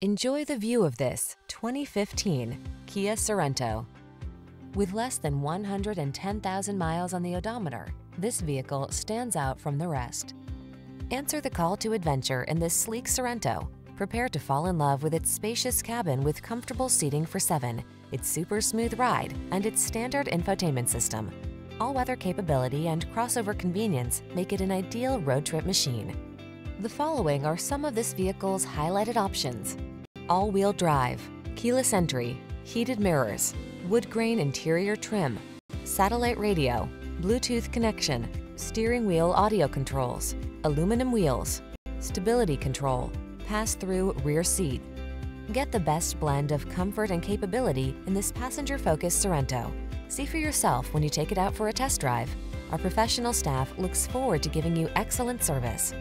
Enjoy the view of this 2015 Kia Sorento. With less than 110,000 miles on the odometer, this vehicle stands out from the rest. Answer the call to adventure in this sleek Sorento. Prepare to fall in love with its spacious cabin with comfortable seating for 7, its super smooth ride, and its standard infotainment system. All-weather capability and crossover convenience make it an ideal road trip machine. The following are some of this vehicle's highlighted options: all-wheel drive, keyless entry, heated mirrors, wood grain interior trim, satellite radio, Bluetooth connection, steering wheel audio controls, aluminum wheels, stability control, pass-through rear seat. Get the best blend of comfort and capability in this passenger-focused Sorento. See for yourself when you take it out for a test drive. Our professional staff looks forward to giving you excellent service.